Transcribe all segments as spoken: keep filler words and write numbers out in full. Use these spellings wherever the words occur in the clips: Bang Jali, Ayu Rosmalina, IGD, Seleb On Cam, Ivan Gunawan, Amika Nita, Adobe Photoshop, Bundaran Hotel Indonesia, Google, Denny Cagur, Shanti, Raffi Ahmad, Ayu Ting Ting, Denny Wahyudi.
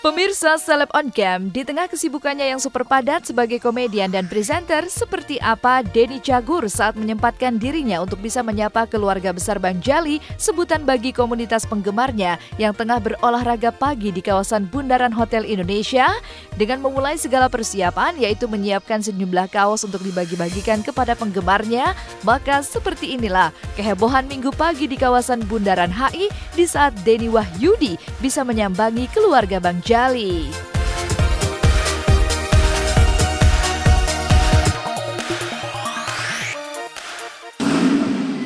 Pemirsa Celeb on Cam, di tengah kesibukannya yang super padat sebagai komedian dan presenter, seperti apa Denny Cagur saat menyempatkan dirinya untuk bisa menyapa keluarga besar Bang Jali, sebutan bagi komunitas penggemarnya yang tengah berolahraga pagi di kawasan Bundaran Hotel Indonesia, dengan memulai segala persiapan yaitu menyiapkan sejumlah kaos untuk dibagi-bagikan kepada penggemarnya. Maka seperti inilah kehebohan Minggu pagi di kawasan Bundaran H I di saat Denny Wahyudi bisa menyambangi keluarga Bang Jali. Jali.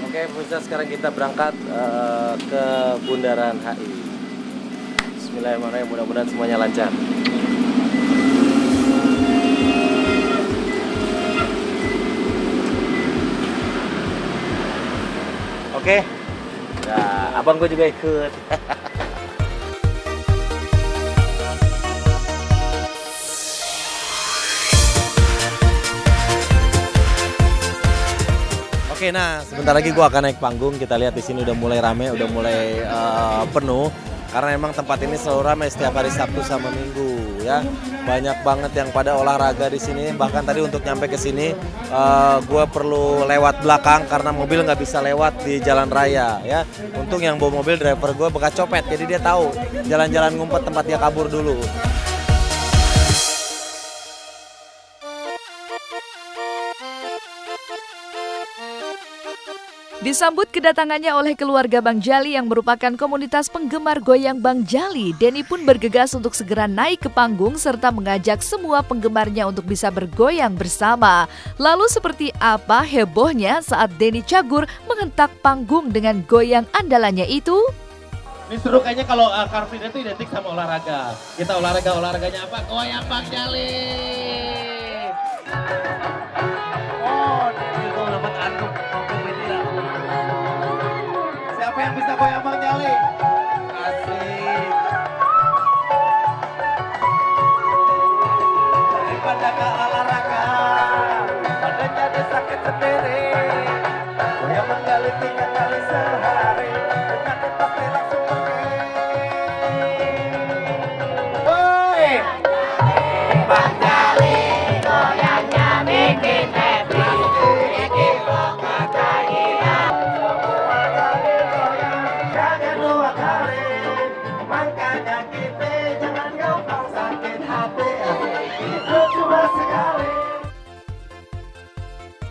Oke, pemirsa, sekarang kita berangkat uh, ke Bundaran H I. Bismillahirrahmanirrahim, mudah-mudahan semuanya lancar. Oke, nah, abang gue juga ikut. Oke, nah sebentar lagi gua akan naik panggung. Kita lihat di sini udah mulai rame, udah mulai uh, penuh. Karena emang tempat ini selalu ramai setiap hari Sabtu sama Minggu, ya. Banyak banget yang pada olahraga di sini. Bahkan tadi untuk nyampe ke sini, uh, gua perlu lewat belakang karena mobil nggak bisa lewat di jalan raya, ya. Untung yang bawa mobil driver gua bekas copet, jadi dia tahu jalan-jalan ngumpet tempat dia kabur dulu. Disambut kedatangannya oleh keluarga Bang Jali yang merupakan komunitas penggemar goyang Bang Jali, Denny pun bergegas untuk segera naik ke panggung serta mengajak semua penggemarnya untuk bisa bergoyang bersama. Lalu seperti apa hebohnya saat Denny Cagur menghentak panggung dengan goyang andalannya itu? Ini seru kayaknya kalau uh, Car Free Day itu identik sama olahraga. Kita olahraga, olahraganya apa? Goyang Bang Jali!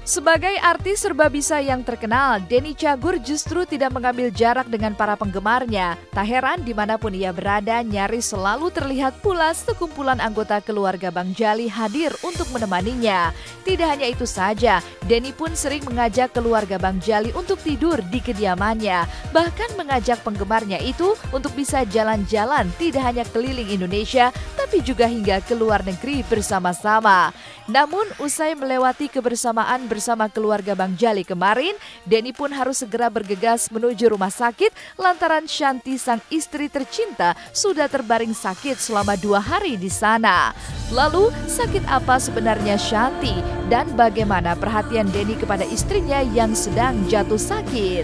Sebagai artis serbabisa yang terkenal, Denny Cagur justru tidak mengambil jarak dengan para penggemarnya. Tak heran dimanapun ia berada, nyaris selalu terlihat pula sekumpulan anggota keluarga Bang Jali hadir untuk menemaninya. Tidak hanya itu saja, Denny pun sering mengajak keluarga Bang Jali untuk tidur di kediamannya. Bahkan mengajak penggemarnya itu untuk bisa jalan-jalan tidak hanya keliling Indonesia, tapi juga hingga ke luar negeri bersama-sama. Namun usai melewati kebersamaan bersama Bersama keluarga Bang Jali kemarin, Denny pun harus segera bergegas menuju rumah sakit lantaran Shanti sang istri tercinta sudah terbaring sakit selama dua hari di sana. Lalu sakit apa sebenarnya Shanti dan bagaimana perhatian Denny kepada istrinya yang sedang jatuh sakit?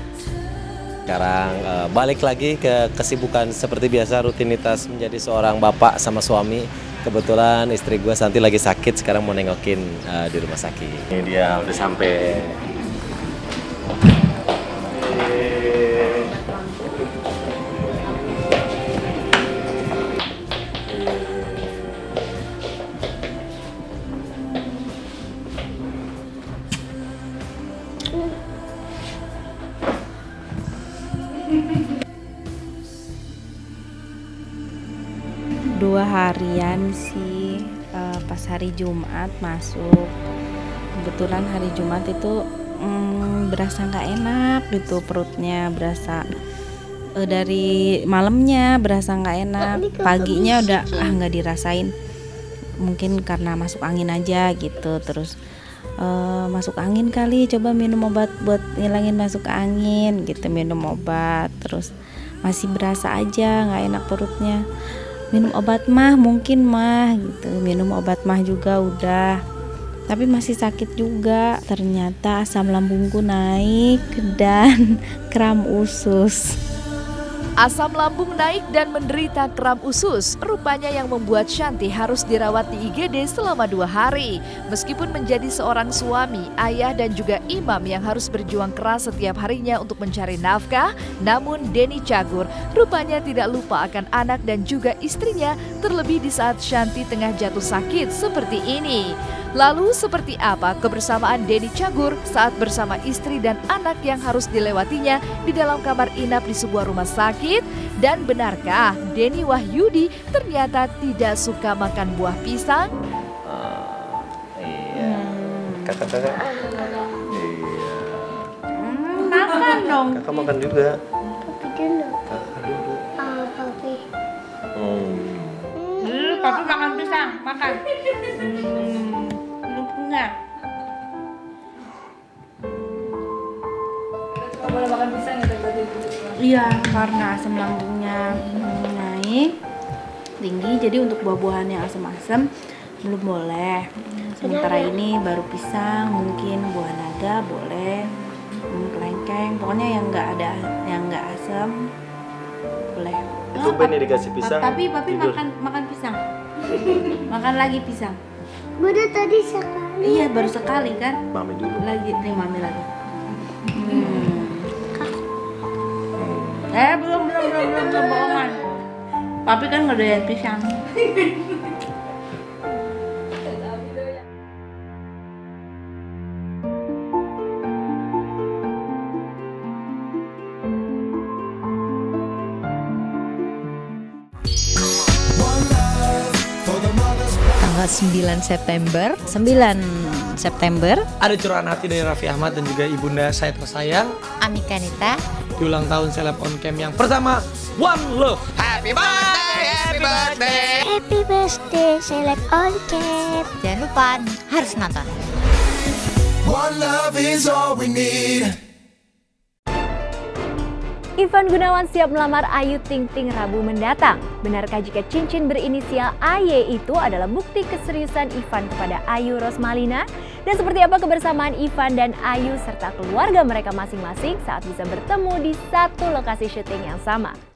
Sekarang balik lagi ke kesibukan seperti biasa, rutinitas menjadi seorang bapak sama suami. Kebetulan istri gue Shanti lagi sakit, sekarang mau nengokin uh, di rumah sakit. Ini dia udah sampai. Dua harian sih, uh, pas hari Jumat masuk. Kebetulan hari Jumat itu mm, berasa nggak enak gitu perutnya, berasa uh, dari malamnya berasa nggak enak. Paginya udah ah nggak dirasain, mungkin karena masuk angin aja gitu. Terus uh, masuk angin kali, coba minum obat buat ngilangin masuk angin gitu, minum obat. Terus masih berasa aja nggak enak perutnya. Minum obat mah mungkin mah gitu, minum obat mah juga udah, tapi masih sakit juga. Ternyata asam lambungku naik dan kram usus. Asam lambung naik dan menderita kram usus, rupanya yang membuat Shanti harus dirawat di I G D selama dua hari. Meskipun menjadi seorang suami, ayah dan juga imam yang harus berjuang keras setiap harinya untuk mencari nafkah, namun Denny Cagur rupanya tidak lupa akan anak dan juga istrinya, terlebih di saat Shanti tengah jatuh sakit seperti ini. Lalu seperti apa kebersamaan Denny Cagur saat bersama istri dan anak yang harus dilewatinya di dalam kamar inap di sebuah rumah sakit? Dan benarkah Denny Wahyudi ternyata tidak suka makan buah pisang? Uh, iya, kakak-kakak. Hmm. Iya. Hmm, makan dong. Kakak makan juga. Papi dulu. Kakak dulu. Ah, papi. Hmm. Dulu papi makan pisang, makan. Hmm. Enggak. Kamu boleh makan pisang ya, tadi itu. Iya, karena asam lambungnya hmm, naik tinggi, jadi untuk buah-buahan yang asam-asam belum boleh. Sementara ini baru pisang, mungkin buah naga boleh, kelengkeng, pokoknya yang nggak ada, yang nggak asam boleh. Itu pengen dikasih pisang. Tapi papi makan makan pisang, makan lagi pisang. Baru tadi sekali. Iya, baru sekali kan? Mami dulu. Lagi, nih mami lagi. Hmm. Eh, belum, belum, belum, belum, belum, bohongan. Papi kan ngedoyan pisang. sembilan September sembilan September ada curahan hati dari Raffi Ahmad dan juga ibunda saya tersayang Amika Nita di ulang tahun seleb on cam yang pertama. One Love. Happy birthday, happy birthday, happy birthday seleb on cam. Jangan lupa harus nonton. One Love is all we need. Ivan Gunawan siap melamar Ayu Ting Ting Rabu mendatang. Benarkah jika cincin berinisial A Y itu adalah bukti keseriusan Ivan kepada Ayu Rosmalina? Dan seperti apa kebersamaan Ivan dan Ayu serta keluarga mereka masing-masing saat bisa bertemu di satu lokasi syuting yang sama?